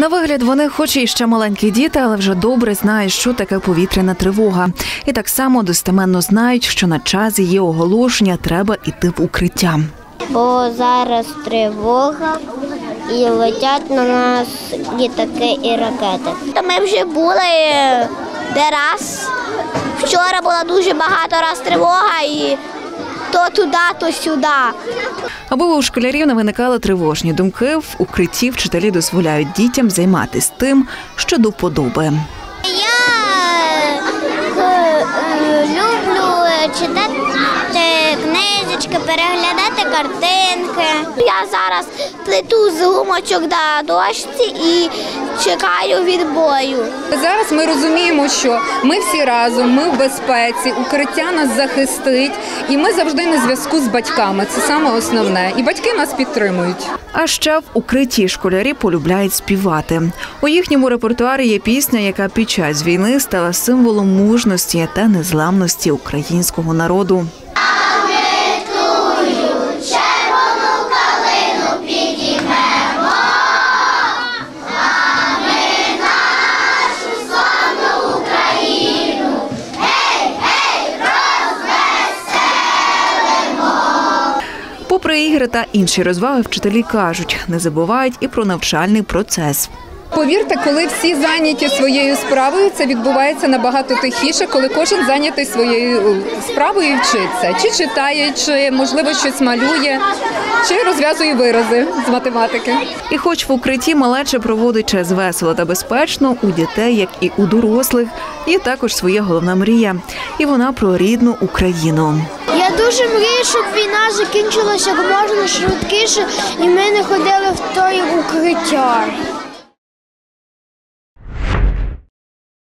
На вигляд вони хоч і ще маленькі діти, але вже добре знають, що таке повітряна тривога. І так само достеменно знають, що на час її оголошення треба йти в укриття. Бо зараз тривога і летять на нас літаки і ракети. Та ми вже були де раз. Вчора була дуже багато раз тривога і то туди, то сюди. Аби у школярів не виникали тривожні думки, в укритті вчителі дозволяють дітям займатися тим, що до вподоби. Я люблю читати книжечки, переглядати картинки. Я зараз плету з гумочок на дошці і чекаю відбою. Зараз ми розуміємо, що ми всі разом, ми в безпеці, укриття нас захистить, і ми завжди на зв'язку з батьками. Це саме основне. І батьки нас підтримують. А ще в укритті школярі полюбляють співати. У їхньому репертуарі є пісня, яка під час війни стала символом мужності та незламності українського народу. Попри ігри та інші розваги, вчителі кажуть, не забувають і про навчальний процес. Повірте, коли всі зайняті своєю справою, це відбувається набагато тихіше, коли кожен зайнятий своєю справою і вчиться. Чи читає, чи, можливо, щось малює, чи розв'язує вирази з математики. І хоч в укритті малеча проводить час весело та безпечно, у дітей, як і у дорослих, є також своя головна мрія. І вона про рідну Україну. Я дуже мрію, щоб війна закінчилася як можна швидкіше, і ми не ходили в той укриття.